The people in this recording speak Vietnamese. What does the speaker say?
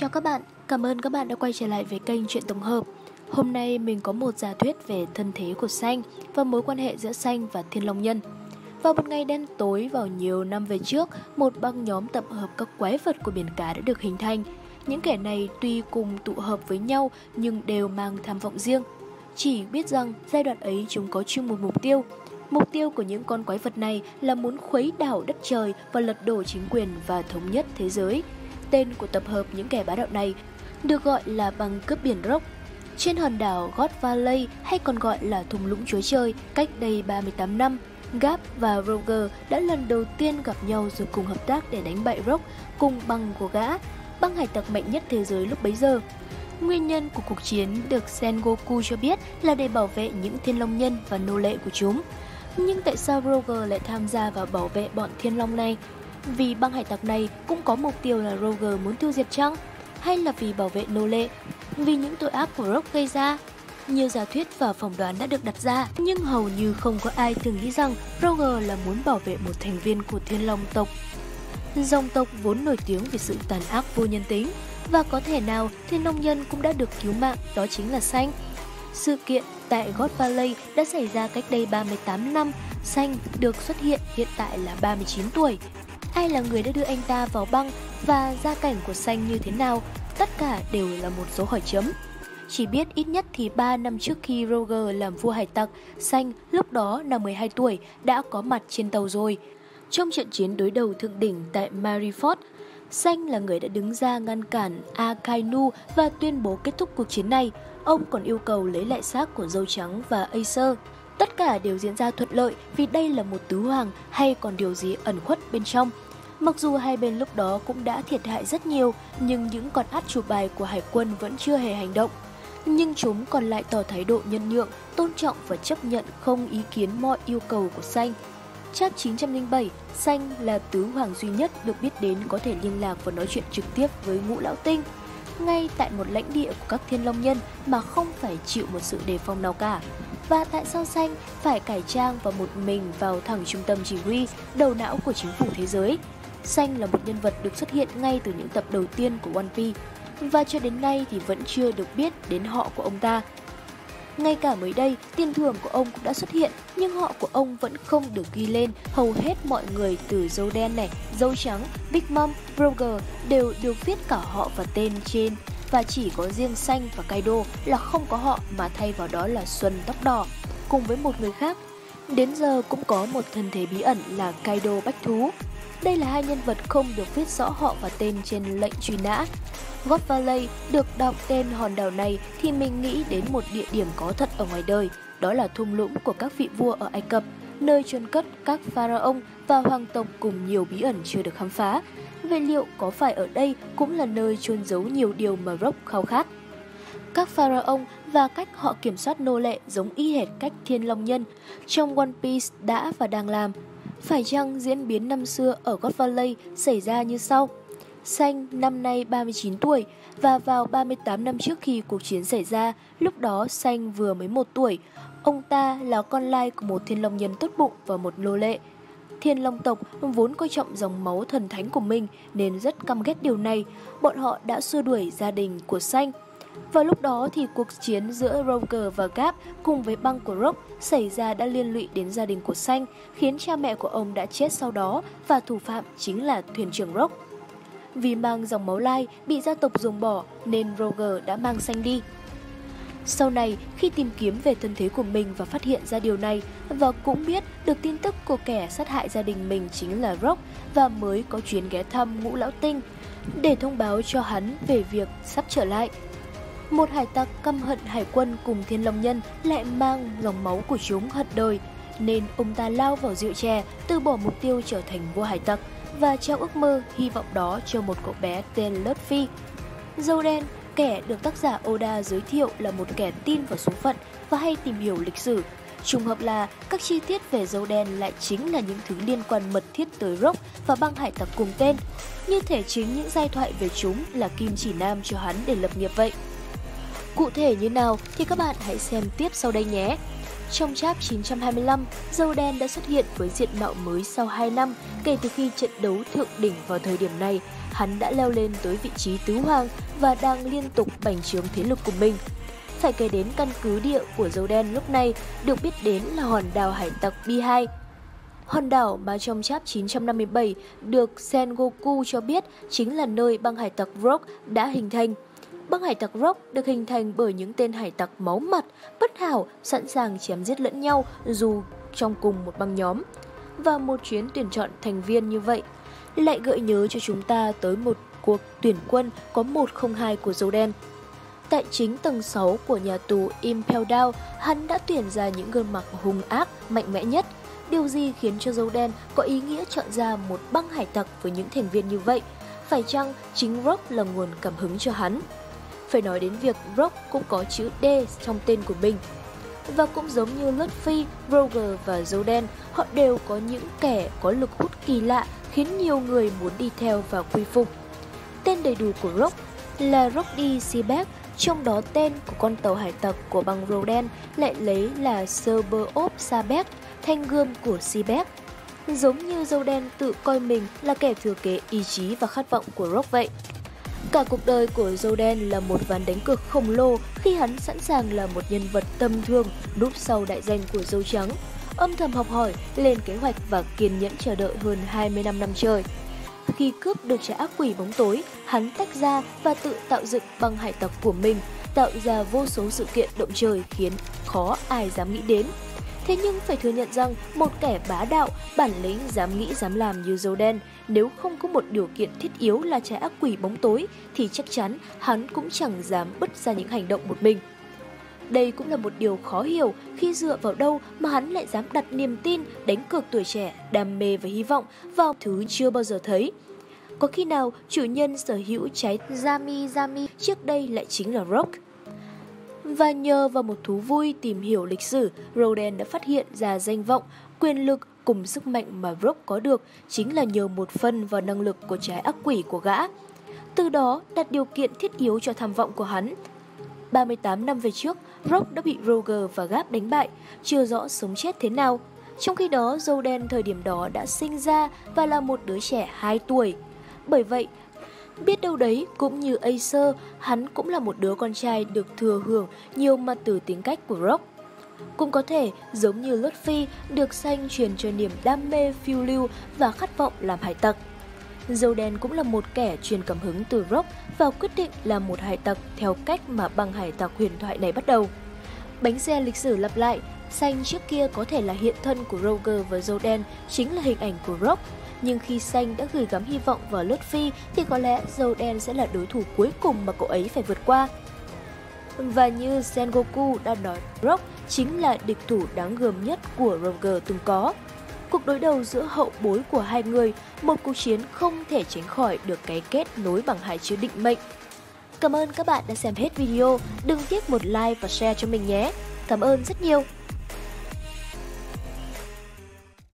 Chào các bạn, cảm ơn các bạn đã quay trở lại với kênh Truyện Tổng Hợp. Hôm nay mình có một giả thuyết về thân thế của Shanks và mối quan hệ giữa Shanks và Thiên Long Nhân. Vào một ngày đen tối vào nhiều năm về trước, một băng nhóm tập hợp các quái vật của biển cả đã được hình thành. Những kẻ này tuy cùng tụ hợp với nhau nhưng đều mang tham vọng riêng. Chỉ biết rằng giai đoạn ấy chúng có chung một mục tiêu. Mục tiêu của những con quái vật này là muốn khuấy đảo đất trời và lật đổ chính quyền và thống nhất thế giới. Tên của tập hợp những kẻ bá đạo này được gọi là băng cướp biển Rocks. Trên hòn đảo God Valley hay còn gọi là Thung Lũng Chúa Trời, cách đây 38 năm, Garp và Roger đã lần đầu tiên gặp nhau rồi cùng hợp tác để đánh bại Rocks cùng băng của gã, băng hải tặc mạnh nhất thế giới lúc bấy giờ. Nguyên nhân của cuộc chiến được Sengoku cho biết là để bảo vệ những thiên long nhân và nô lệ của chúng. Nhưng tại sao Roger lại tham gia vào bảo vệ bọn thiên long này? Vì băng hải tặc này cũng có mục tiêu là Roger muốn tiêu diệt chăng? Hay là vì bảo vệ nô lệ, vì những tội ác của Rocks gây ra? Nhiều giả thuyết và phỏng đoán đã được đặt ra, nhưng hầu như không có ai từng nghĩ rằng Roger là muốn bảo vệ một thành viên của Thiên Long tộc. Dòng tộc vốn nổi tiếng vì sự tàn ác vô nhân tính, và có thể nào Thiên Long Nhân cũng đã được cứu mạng, đó chính là Shanks. Sự kiện tại God Valley đã xảy ra cách đây 38 năm, Shanks được xuất hiện hiện tại là 39 tuổi. Ai là người đã đưa anh ta vào băng và gia cảnh của Shanks như thế nào? Tất cả đều là một số hỏi chấm. Chỉ biết ít nhất thì 3 năm trước khi Roger làm vua hải tặc, Shanks lúc đó là 12 tuổi đã có mặt trên tàu rồi. Trong trận chiến đối đầu thượng đỉnh tại Marineford, Shanks là người đã đứng ra ngăn cản Akainu và tuyên bố kết thúc cuộc chiến này. Ông còn yêu cầu lấy lại xác của Râu Trắng và Ace. Tất cả đều diễn ra thuận lợi vì đây là một tứ hoàng hay còn điều gì ẩn khuất bên trong. Mặc dù hai bên lúc đó cũng đã thiệt hại rất nhiều, nhưng những con át chủ bài của hải quân vẫn chưa hề hành động. Nhưng chúng còn lại tỏ thái độ nhân nhượng, tôn trọng và chấp nhận không ý kiến mọi yêu cầu của Shanks. Chap 907, Shanks là tứ hoàng duy nhất được biết đến có thể liên lạc và nói chuyện trực tiếp với Ngũ Lão Tinh, ngay tại một lãnh địa của các thiên long nhân mà không phải chịu một sự đề phòng nào cả. Và tại sao Shanks phải cải trang và một mình vào thẳng trung tâm chỉ huy, đầu não của chính phủ thế giới? Shanks là một nhân vật được xuất hiện ngay từ những tập đầu tiên của One Piece, và cho đến nay thì vẫn chưa được biết đến họ của ông ta. Ngay cả mới đây, tiền thưởng của ông cũng đã xuất hiện, nhưng họ của ông vẫn không được ghi lên. Hầu hết mọi người từ Râu Đen này, Râu Trắng, Big Mom, Roger đều được viết cả họ và tên trên, và chỉ có riêng Shanks và Kaido là không có họ mà thay vào đó là Xuân tóc đỏ, cùng với một người khác. Đến giờ cũng có một thân thế bí ẩn là Kaido Bách Thú. Đây là hai nhân vật không được viết rõ họ và tên trên lệnh truy nã. God Valley được đọc tên hòn đảo này thì mình nghĩ đến một địa điểm có thật ở ngoài đời, đó là thung lũng của các vị vua ở Ai Cập, nơi chôn cất các Pharaon và hoàng tộc cùng nhiều bí ẩn chưa được khám phá. Vậy liệu có phải ở đây cũng là nơi chôn giấu nhiều điều mà Rocks khao khát? Các Pharaon và cách họ kiểm soát nô lệ giống y hệt cách Thiên Long Nhân trong One Piece đã và đang làm. Phải chăng diễn biến năm xưa ở God Valley xảy ra như sau? Shanks năm nay 39 tuổi và vào 38 năm trước khi cuộc chiến xảy ra, lúc đó Shanks vừa mới 1 tuổi. Ông ta là con lai của một thiên long nhân tốt bụng và một nô lệ. Thiên long tộc vốn coi trọng dòng máu thần thánh của mình nên rất căm ghét điều này. Bọn họ đã xua đuổi gia đình của Shanks. Và lúc đó thì cuộc chiến giữa Roger và Garp cùng với băng của Rocks xảy ra đã liên lụy đến gia đình của Shanks, khiến cha mẹ của ông đã chết sau đó và thủ phạm chính là thuyền trưởng Rocks. Vì mang dòng máu lai bị gia tộc ruồng bỏ nên Roger đã mang Shanks đi. Sau này khi tìm kiếm về thân thế của mình và phát hiện ra điều này, và cũng biết được tin tức của kẻ sát hại gia đình mình chính là Rocks, và mới có chuyến ghé thăm Ngũ Lão Tinh để thông báo cho hắn về việc sắp trở lại. Một hải tặc căm hận hải quân cùng thiên long nhân lại mang dòng máu của chúng hận đời, nên ông ta lao vào rượu chè, từ bỏ mục tiêu trở thành vua hải tặc và trao ước mơ hy vọng đó cho một cậu bé tên Luffy. Râu Đen, kẻ được tác giả Oda giới thiệu là một kẻ tin vào số phận và hay tìm hiểu lịch sử. Trùng hợp là các chi tiết về Râu Đen lại chính là những thứ liên quan mật thiết tới Rocks và băng hải tặc cùng tên. Như thể chính những giai thoại về chúng là kim chỉ nam cho hắn để lập nghiệp vậy. Cụ thể như nào thì các bạn hãy xem tiếp sau đây nhé. Trong chap 925, Râu Đen đã xuất hiện với diện mạo mới sau 2 năm kể từ khi trận đấu thượng đỉnh vào thời điểm này. Hắn đã leo lên tới vị trí Tứ Hoàng và đang liên tục bành trướng thế lực của mình. Phải kể đến căn cứ địa của Râu Đen lúc này được biết đến là hòn đảo hải tặc B2. Hòn đảo mà trong chap 957 được Sengoku cho biết chính là nơi băng hải tặc Rocks đã hình thành. Băng hải tặc Rocks được hình thành bởi những tên hải tặc máu mặt, bất hảo, sẵn sàng chém giết lẫn nhau dù trong cùng một băng nhóm. Và một chuyến tuyển chọn thành viên như vậy lại gợi nhớ cho chúng ta tới một cuộc tuyển quân có 102 của Râu Đen. Tại chính tầng 6 của nhà tù Impel Down, hắn đã tuyển ra những gương mặt hung ác, mạnh mẽ nhất. Điều gì khiến cho Râu Đen có ý nghĩa chọn ra một băng hải tặc với những thành viên như vậy? Phải chăng chính Rocks là nguồn cảm hứng cho hắn? Phải nói đến việc Rocks cũng có chữ D trong tên của mình. Và cũng giống như Luffy, Roger và Râu Đen, họ đều có những kẻ có lực hút kỳ lạ khiến nhiều người muốn đi theo và quy phục. Tên đầy đủ của Rocks là Rocky Sibert, trong đó tên của con tàu hải tặc của băng Râu Đen lại lấy là Serbop Sibert, thanh gươm của Sibert. Giống như Râu Đen tự coi mình là kẻ thừa kế ý chí và khát vọng của Rocks vậy. Cả cuộc đời của Râu Đen là một ván đánh cược khổng lồ khi hắn sẵn sàng là một nhân vật tầm thường núp sau đại danh của Râu Trắng, âm thầm học hỏi, lên kế hoạch và kiên nhẫn chờ đợi hơn 25 năm trời. Khi cướp được trái ác quỷ bóng tối, hắn tách ra và tự tạo dựng băng hải tặc của mình, tạo ra vô số sự kiện động trời khiến khó ai dám nghĩ đến. Thế nhưng phải thừa nhận rằng một kẻ bá đạo, bản lĩnh dám nghĩ dám làm như Râu Đen, nếu không có một điều kiện thiết yếu là trái ác quỷ bóng tối thì chắc chắn hắn cũng chẳng dám bứt ra những hành động một mình. Đây cũng là một điều khó hiểu khi dựa vào đâu mà hắn lại dám đặt niềm tin, đánh cược tuổi trẻ, đam mê và hy vọng vào thứ chưa bao giờ thấy. Có khi nào chủ nhân sở hữu trái Yami Yami trước đây lại chính là Rocks? Và nhờ vào một thú vui tìm hiểu lịch sử, Râu Đen đã phát hiện ra danh vọng, quyền lực cùng sức mạnh mà Rocks có được chính là nhờ một phần vào năng lực của trái ác quỷ của gã. Từ đó đặt điều kiện thiết yếu cho tham vọng của hắn. 38 năm về trước, Rocks đã bị Roger và Garp đánh bại, chưa rõ sống chết thế nào. Trong khi đó, Râu Đen thời điểm đó đã sinh ra và là một đứa trẻ 2 tuổi. Bởi vậy, biết đâu đấy, cũng như Ace, hắn cũng là một đứa con trai được thừa hưởng nhiều mặt từ tính cách của Rocks. Cũng có thể, giống như Luffy, được sanh truyền cho niềm đam mê phiêu lưu và khát vọng làm hải tặc. Râu Đen cũng là một kẻ truyền cảm hứng từ Rocks và quyết định là một hải tặc theo cách mà băng hải tặc huyền thoại này bắt đầu. Bánh xe lịch sử lặp lại, xanh trước kia có thể là hiện thân của Roger và Râu Đen chính là hình ảnh của Rocks. Nhưng khi xanh đã gửi gắm hy vọng vào Luffy thì có lẽ Râu Đen sẽ là đối thủ cuối cùng mà cậu ấy phải vượt qua. Và như Sengoku đã nói, Rocks chính là địch thủ đáng gờm nhất của Roger từng có. Cuộc đối đầu giữa hậu bối của hai người, một cuộc chiến không thể tránh khỏi được cái kết nối bằng hai chữ định mệnh. Cảm ơn các bạn đã xem hết video, đừng tiếc một like và share cho mình nhé. Cảm ơn rất nhiều.